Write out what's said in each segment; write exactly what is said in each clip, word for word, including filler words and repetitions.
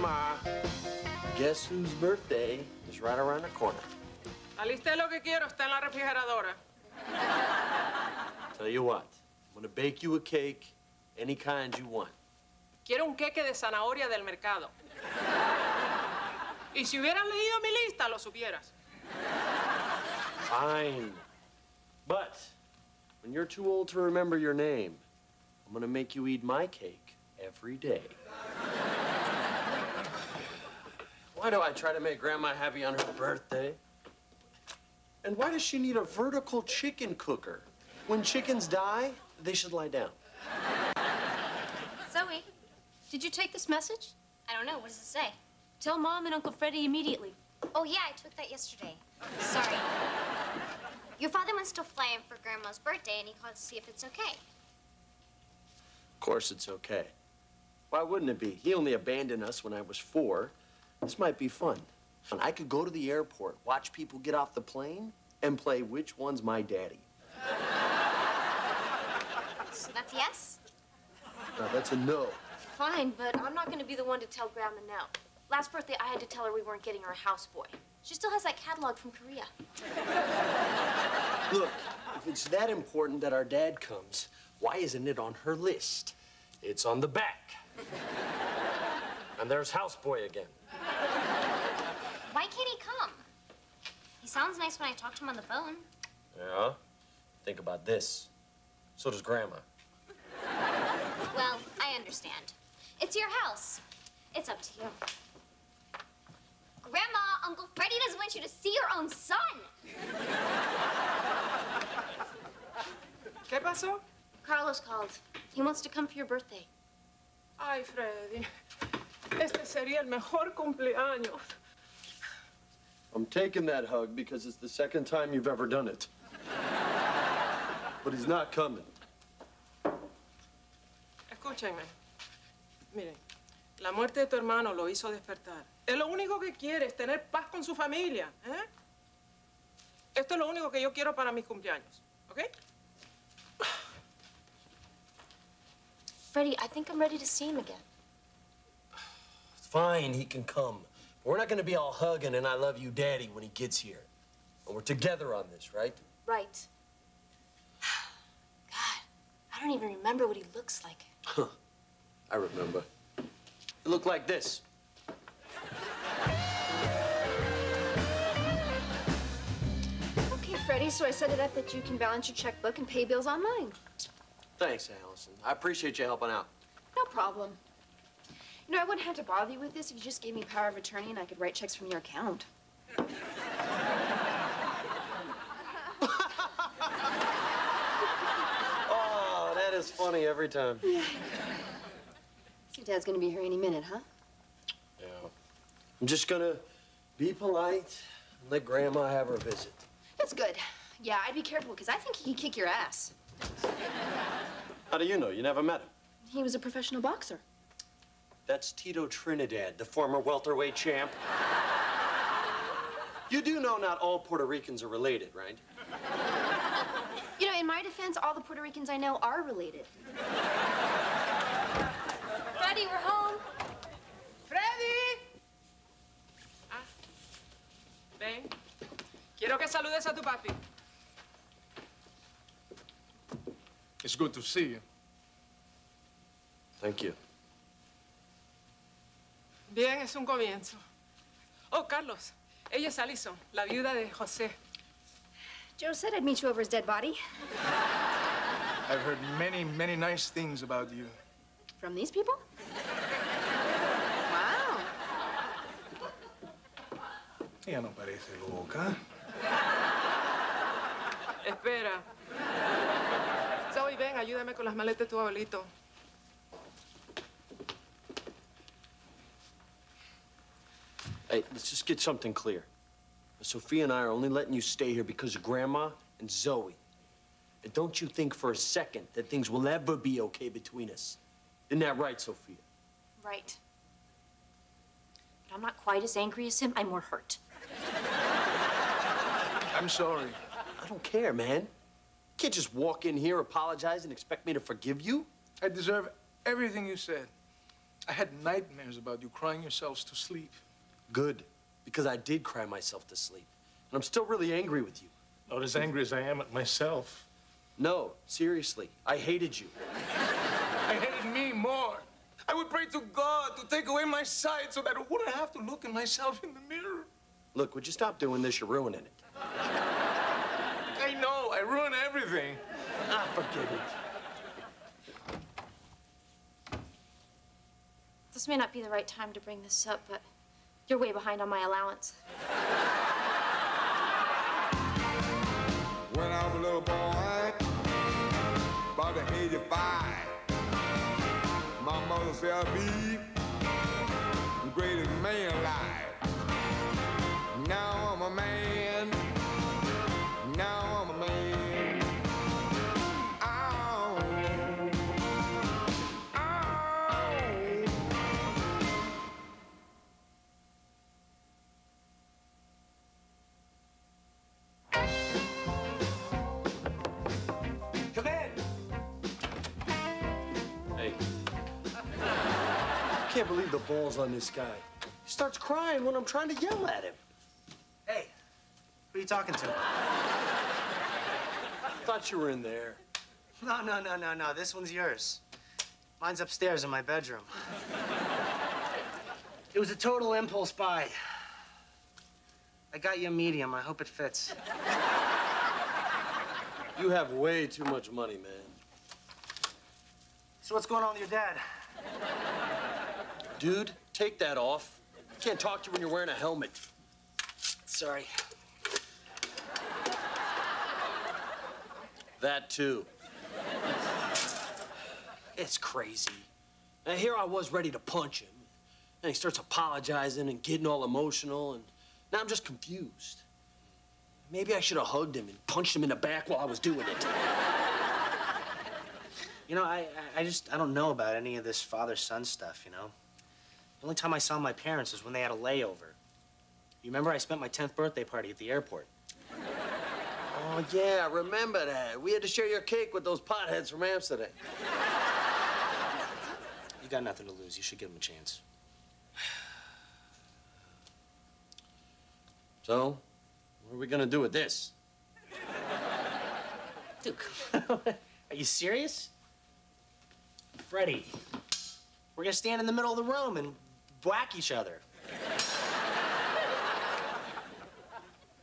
Grandma, guess whose birthday is right around the corner? Aliste lo que quiero, está en la refrigeradora. Tell you what, I'm gonna bake you a cake, any kind you want. Quiero un queque de zanahoria del mercado. Y si hubieras leído mi lista, lo supieras. Fine. But when you're too old to remember your name, I'm gonna make you eat my cake every day. Why do I try to make Grandma happy on her birthday? And why does she need a vertical chicken cooker? When chickens die, they should lie down. Zoe, did you take this message? I don't know. What does it say? Tell Mom and Uncle Freddie immediately. Oh, yeah, I took that yesterday. Sorry. Your father wants to fly in for Grandma's birthday, and he called to see if it's okay. Of course it's okay. Why wouldn't it be? He only abandoned us when I was four. This might be fun. And I could go to the airport, watch people get off the plane, and play Which One's My Daddy. So that's yes? No, that's a no. Fine, but I'm not going to be the one to tell Grandma no. Last birthday, I had to tell her we weren't getting her a houseboy. She still has that catalog from Korea. Look, if it's that important that our dad comes, why isn't it on her list? It's on the back. And there's houseboy again. Why can't he come? He sounds nice when I talk to him on the phone. Yeah? Think about this. So does Grandma. Well, I understand. It's your house. It's up to you. Grandma, Uncle Freddie doesn't want you to see your own son. ¿Qué pasó? Carlos called. He wants to come for your birthday. Ay, Freddie. Este sería el mejor cumpleaños. I'm taking that hug because it's the second time you've ever done it. But he's not coming. Escúchenme. Miren, la muerte de tu hermano lo hizo despertar. Él lo único que quiere es tener paz con su familia, ¿eh? Esto es lo único que yo quiero para mis cumpleaños, ¿ok? Freddie, I think I'm ready to see him again. It's fine, he can come. But we're not going to be all hugging and I love you, Daddy, when he gets here. But we're together on this, right? Right. God, I don't even remember what he looks like. Huh. I remember. He looked like this. Okay, Freddie, so I set it up that you can balance your checkbook and pay bills online. Thanks, Allison. I appreciate you helping out. No problem. You know, I wouldn't have to bother you with this if you just gave me power of attorney and I could write checks from your account. Oh, that is funny every time. Yeah. See, Dad's gonna be here any minute, huh? Yeah. I'm just gonna be polite and let Grandma have her visit. That's good. Yeah, I'd be careful, because I think he could kick your ass. How do you know? You never met him. He was a professional boxer. That's Tito Trinidad, the former welterweight champ. You do know not all Puerto Ricans are related, right? You know, in my defense, all the Puerto Ricans I know are related. Freddie, we're home. Freddie! Ah. Ven. Quiero que saludes a tu papi. It's good to see you. Thank you. Bien, es un comienzo. Oh, Carlos, ella es Alison, la viuda de José. Joe said I'd meet you over his dead body. I've heard many, many nice things about you. From these people? Wow. Ella no parece loca. Espera. Zoe, ven, ayúdame con las maletas de tu abuelito. Hey, let's just get something clear. Sofia and I are only letting you stay here because of Grandma and Zoe. And don't you think for a second that things will ever be okay between us. Isn't that right, Sofia? Right. But I'm not quite as angry as him. I'm more hurt. I'm sorry. I don't care, man. You can't just walk in here, apologize, and expect me to forgive you. I deserve everything you said. I had nightmares about you crying yourselves to sleep. Good, because I did cry myself to sleep. And I'm still really angry with you. Not as angry as I am at myself. No, seriously, I hated you. I hated me more. I would pray to God to take away my sight so that I wouldn't have to look at myself in the mirror. Look, would you stop doing this? You're ruining it. I know, I ruin everything. Ah, forget it. This may not be the right time to bring this up, but you're way behind on my allowance. When I was a little boy, about the age of five, my mother said I'd be the greatest man alive. Now I'm a man. Now I'm a man. Ow. Ow. Come in. Hey. I can't believe the balls on this guy. He starts crying when I'm trying to yell at him. Hey, who are you talking to? I thought you were in there. No, no, no, no, no. This one's yours. Mine's upstairs in my bedroom. It was a total impulse buy. I got you a medium. I hope it fits. You have way too much money, man. So what's going on with your dad? Dude, take that off. I can't talk to you when you're wearing a helmet. Sorry. That, too. It's crazy. And here I was ready to punch him. And he starts apologizing and getting all emotional. And now I'm just confused. Maybe I should have hugged him and punched him in the back while I was doing it. You know, I, I just, I don't know about any of this father-son stuff, you know? The only time I saw my parents was when they had a layover. You remember I spent my tenth birthday party at the airport? Oh, yeah, I remember that. We had to share your cake with those potheads from Amsterdam. You got nothing to lose. You should give them a chance. So, what are we gonna do with this? Duke, are you serious? Freddie, we're gonna stand in the middle of the room and whack each other.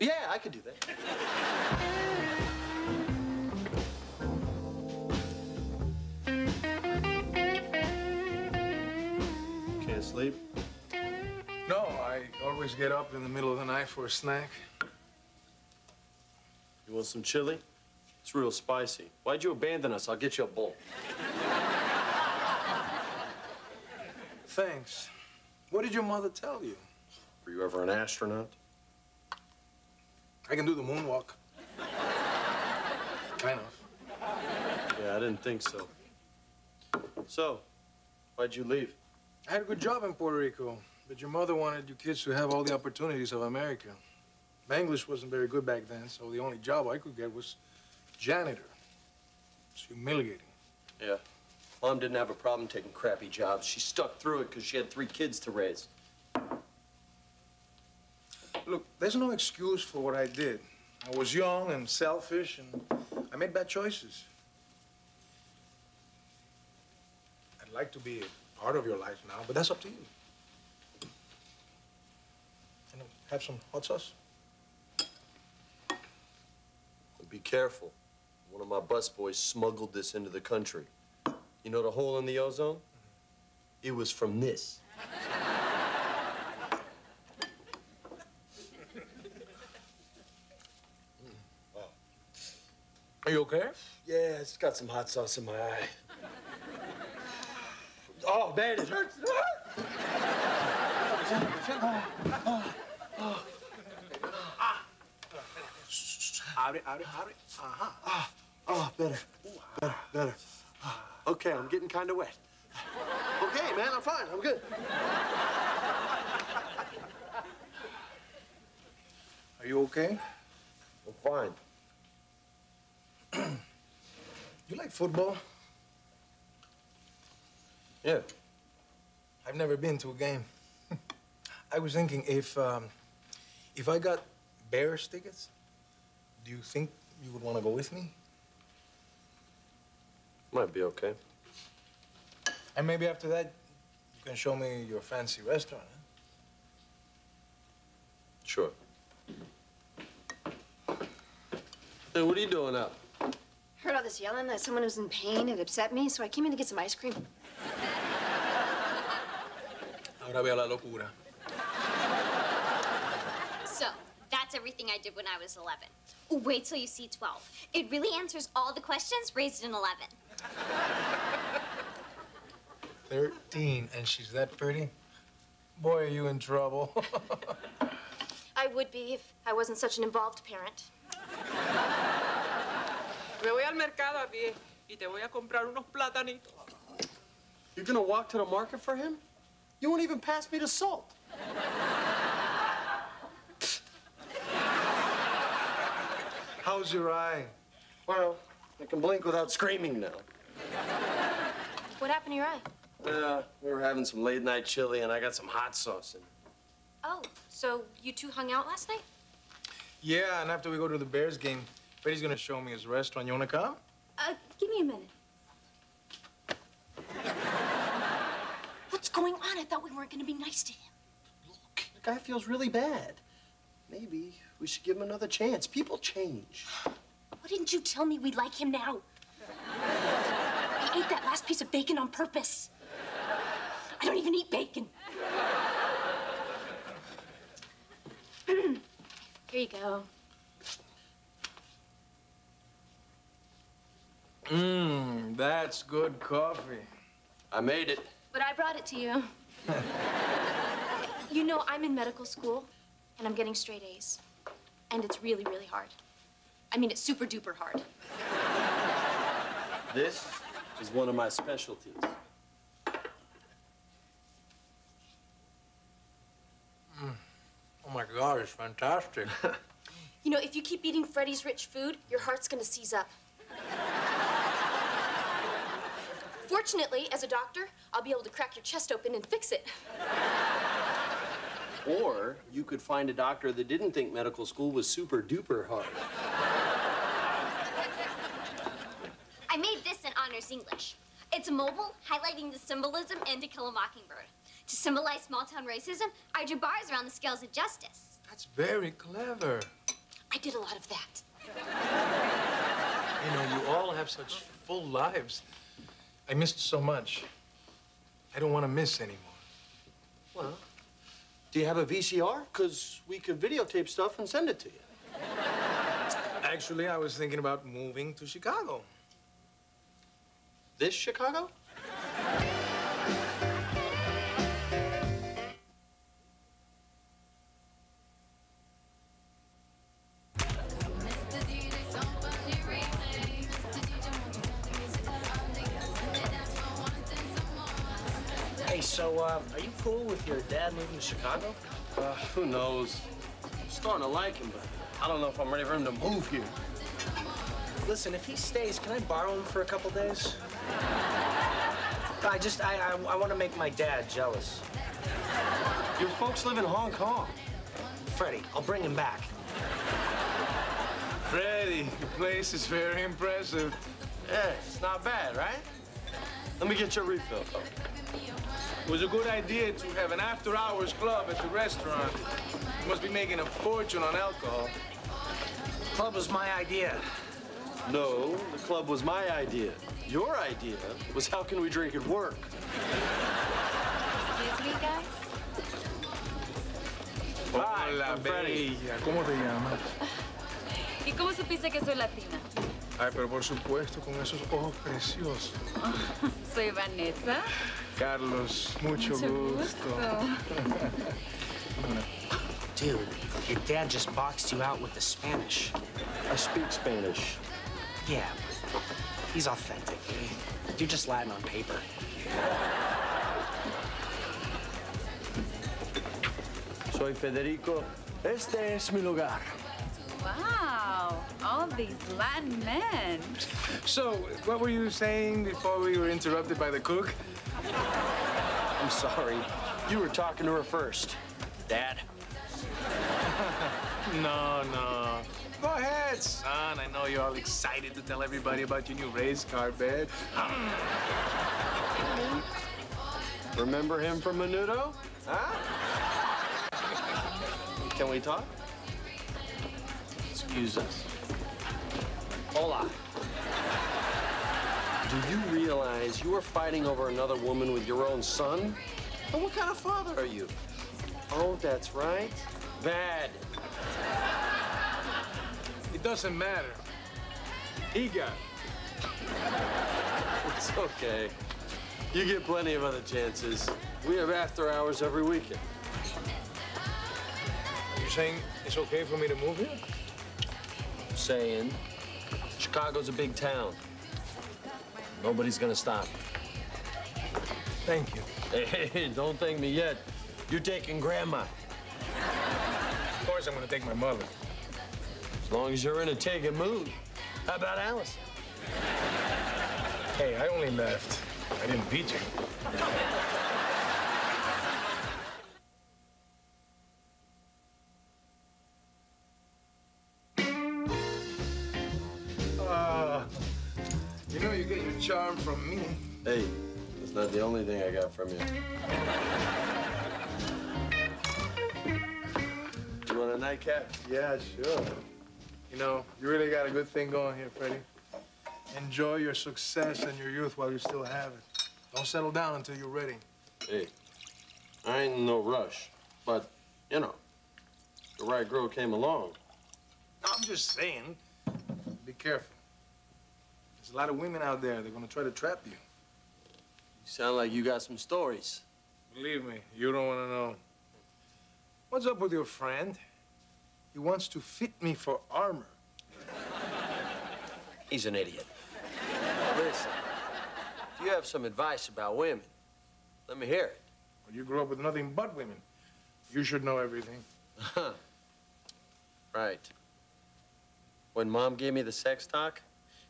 Yeah, I could do that. Can't sleep? No, I always get up in the middle of the night for a snack. You want some chili? It's real spicy. Why'd you abandon us? I'll get you a bowl. Thanks. What did your mother tell you? Were you ever an astronaut? I can do the moonwalk. Kind of. Yeah, I didn't think so. So, why'd you leave? I had a good job in Puerto Rico, but your mother wanted you kids to have all the opportunities of America. My English wasn't very good back then, so the only job I could get was janitor. It's humiliating. Yeah. Mom didn't have a problem taking crappy jobs. She stuck through it because she had three kids to raise. Look, there's no excuse for what I did. I was young and selfish, and I made bad choices. I'd like to be a part of your life now, but that's up to you. And have some hot sauce. But be careful. One of my busboys smuggled this into the country. You know the hole in the ozone? Mm-hmm. It was from this. Are you okay? Yeah, it's got some hot sauce in my eye. Oh, man, it hurts. Abre, abre, abre. Ah, oh, better. Better, better. Okay, I'm getting kind of wet. Okay, man, I'm fine. I'm good. Are you okay? I'm fine. You like football? Yeah. I've never been to a game. I was thinking if, um, if I got Bears tickets, do you think you would want to go with me? Might be okay. And maybe after that, you can show me your fancy restaurant, huh? Sure. Hey, what are you doing up? Heard all this yelling at someone who's in pain. It upset me, so I came in to get some ice cream. Ahora vea la locura. So, that's everything I did when I was eleven. Oh, wait till you see twelve. It really answers all the questions raised in eleven. thirteen, and she's that pretty? Boy, are you in trouble. I would be if I wasn't such an involved parent. Me voy al mercado a pie y te voy a comprar unos platanitos. You're gonna walk to the market for him? You won't even pass me the salt. How's your eye? Well, I can blink without screaming now. What happened to your eye? Uh, we were having some late night chili and I got some hot sauce in it. Oh, so you two hung out last night? Yeah, and after we go to the Bears game, Freddie's gonna show me his restaurant. You wanna come? Uh, give me a minute. What's going on? I thought we weren't gonna be nice to him. Look, the guy feels really bad. Maybe we should give him another chance. People change. Why didn't you tell me we'd like him now? I ate that last piece of bacon on purpose. I don't even eat bacon. Here you go. Mmm, that's good coffee. I made it. But I brought it to you. You know, I'm in medical school, and I'm getting straight A's. And it's really, really hard. I mean, it's super duper hard. This is one of my specialties. Oh, my God, it's fantastic. You know, if you keep eating Freddie's rich food, your heart's gonna seize up. Fortunately, as a doctor, I'll be able to crack your chest open and fix it. Or you could find a doctor that didn't think medical school was super-duper hard. I made this in honors English. It's mobile, highlighting the symbolism in To Kill a Mockingbird. To symbolize small-town racism, I drew bars around the scales of justice. That's very clever. I did a lot of that. You know, you all have such full lives. I missed so much. I don't want to miss anymore. Well, do you have a V C R? Because we could videotape stuff and send it to you. Actually, I was thinking about moving to Chicago. This Chicago? So, um, are you cool with your dad moving to Chicago? Uh, who knows? I'm starting to like him, but I don't know if I'm ready for him to move here. Listen, if he stays, can I borrow him for a couple days? I just, I, I, I want to make my dad jealous. Your folks live in Hong Kong. Freddie, I'll bring him back. Freddie, your place is very impressive. Yeah, it's not bad, right? Let me get your refill. It was a good idea to have an after-hours club at the restaurant. You must be making a fortune on alcohol. The club was my idea. No, the club was my idea. Your idea was how can we drink at work? Excuse me, guys? Hola, bella. ¿Cómo te llamas? ¿Y cómo supiste que soy latina? Ay, pero por supuesto, con esos ojos preciosos. Soy Vanessa. Carlos, mucho, mucho gusto. gusto. Dude, your dad just boxed you out with the Spanish. I speak Spanish. Yeah, but he's authentic. You're just Latin on paper. Soy Federico. Este es mi lugar. Wow, all these Latin men. So, what were you saying before we were interrupted by the cook? I'm sorry. You were talking to her first. Dad. No, no. Go ahead, son. I know you're all excited to tell everybody about your new race car bed. Remember him from Menudo? Huh? Can we talk? Excuse us. Hola. Do you realize you are fighting over another woman with your own son? And what kind of father are you? Oh, that's right. Bad. It doesn't matter. He got it. It's okay. You get plenty of other chances. We have after hours every weekend. You're saying it's okay for me to move here? I'm saying Chicago's a big town. Nobody's gonna stop. Thank you. Hey, hey, don't thank me yet. You're taking Grandma. Of course I'm gonna take my mother. As long as you're in a taking mood. How about Alice? Hey, I only left. I didn't beat you. Uh, you know you get your charm from me. Hey, that's not the only thing I got from you. You want a nightcap? Yeah, sure. You know, you really got a good thing going here, Freddie. Enjoy your success and your youth while you still have it. Don't settle down until you're ready. Hey, I ain't in no rush, but, you know, the right girl came along. I'm just saying, be careful. There's a lot of women out there. They're gonna try to trap you. You sound like you got some stories. Believe me, you don't wanna know. What's up with your friend? He wants to fit me for armor. He's an idiot. Listen, if you have some advice about women, let me hear it. Well, you grew up with nothing but women. You should know everything. Huh. Right. When Mom gave me the sex talk,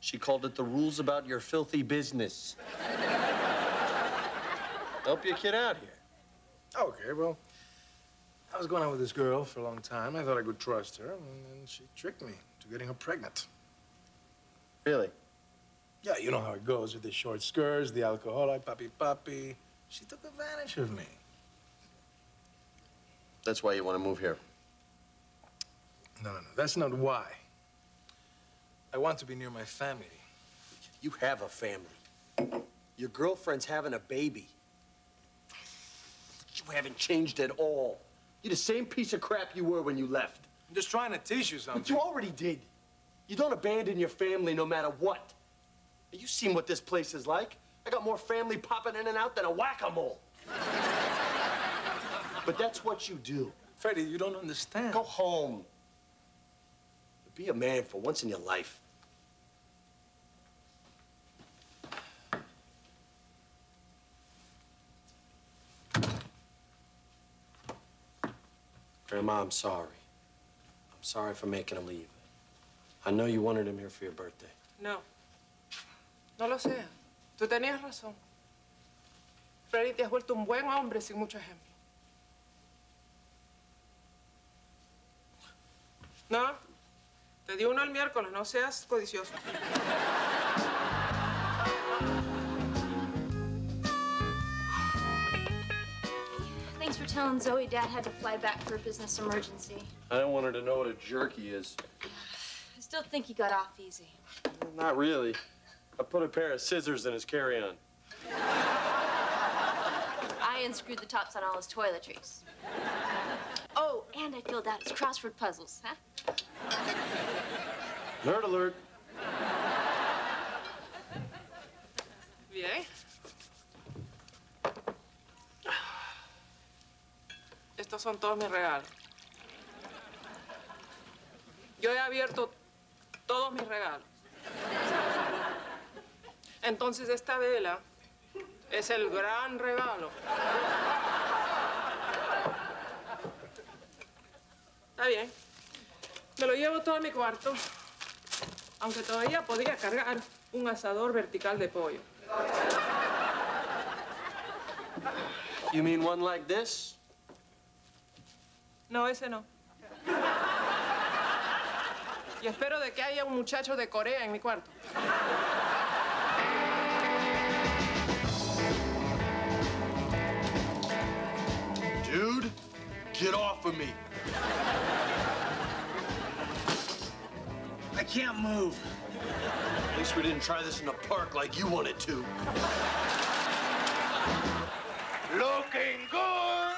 she called it the rules about your filthy business. Help your kid out here. Okay, well, I was going out with this girl for a long time. I thought I could trust her, and then she tricked me into getting her pregnant. Really? Yeah, you know how it goes with the short skirts, the alcoholic, papi papi. She took advantage of me. That's why you want to move here? No, no, no. That's not why. I want to be near my family. You have a family. Your girlfriend's having a baby. You haven't changed at all. You're the same piece of crap you were when you left. I'm just trying to teach you something. But you already did. You don't abandon your family no matter what. You've seen what this place is like. I got more family popping in and out than a whack-a-mole. But that's what you do. Freddie, you don't understand. Go home. Be a man for once in your life. Grandma, I'm sorry. I'm sorry for making him leave. I know you wanted him here for your birthday. No. No lo sea. Tú tenías razón. Freddie, te has vuelto un buen hombre sin mucho ejemplo. No. Te di uno el miércoles. No seas codicioso. Thanks for telling Zoe Dad had to fly back for a business emergency. I didn't want her to know what a jerk he is. I still think he got off easy. Well, not really. I put a pair of scissors in his carry-on. I unscrewed the tops on all his toiletries. Oh, and I filled out his crossword puzzles, huh? Nerd alert. Bien. Estos son todos mis regalos. Yo he abierto todos mis regalos. Entonces esta vela es el gran regalo. Está bien. Me lo llevo todo a mi cuarto, aunque todavía podría cargar un asador vertical de pollo. You mean one like this? No, ese no. Y espero de que haya un muchacho de Corea en mi cuarto. Dude, get off of me. I can't move. At least we didn't try this in a park like you wanted to. Looking good!